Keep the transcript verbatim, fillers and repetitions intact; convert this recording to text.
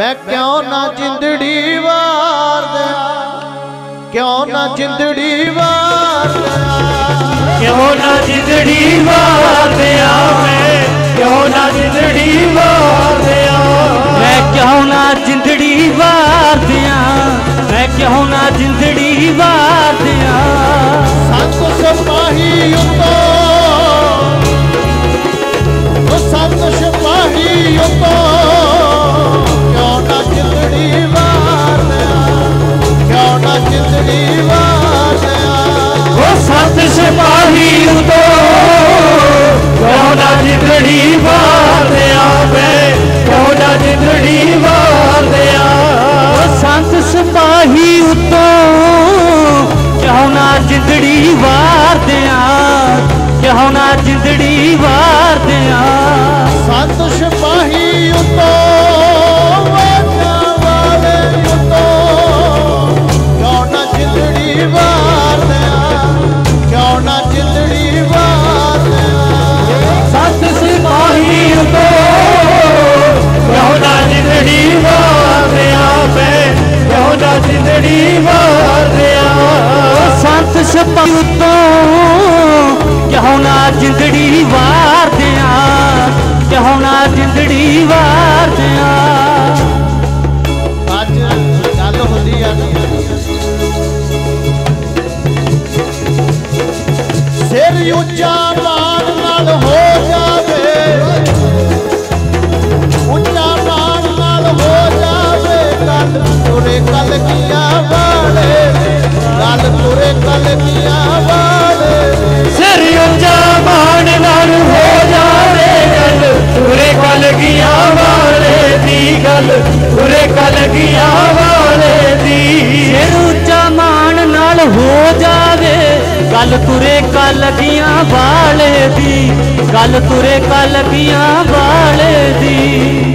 मैं क्यों ना जिंदड़ी वार क्यों ना जिंदड़ी वार क्यों ना जिंदड़ी वार मैं क्यों ना जिंदड़ी वार मैं क्यों ना जिंदड़ी वार मैं क्यों ना जिंदड़ी वार सात सिपाही तो सात सिपाही तो क्यों ना जिंदड़ी वार क्यों ना जिंदड़ी वार वो सात सिपाही तो क्यों ना जिंदड़ी वार क्यों ना जिंदड़ी वार सात सिपाही तो क्यों ना जिंदड़ी वार क्यों ना जिंदड़ी वार सत सिपाही उतो वाले उतो क्यों ना जिंदड़ी वार क्यों ना जिंदड़ी वार सत सिपाही उतो क्यों ना जिंदड़ी वार क्यों ना जिंदड़ी वार सत सिपाही उतो क्यों ना जिंदड़ी वार क्यों ना जिंदड़ी वार अज गल होती है सिर उच्चा मान नाल हो जावे उच्चा मान नाल हो जावे गल तुरे कल किया वाले गल तुरे कल किया वाले सिर उच्चा मान नाल हो जावे पूरे कल गिया वाले दी गल पूरे कल गिया वाले दी सिर उच्चा मान नाल हो जावे गल पूरे कल गिया वाले दी गल पूरे कल गिया वाले दी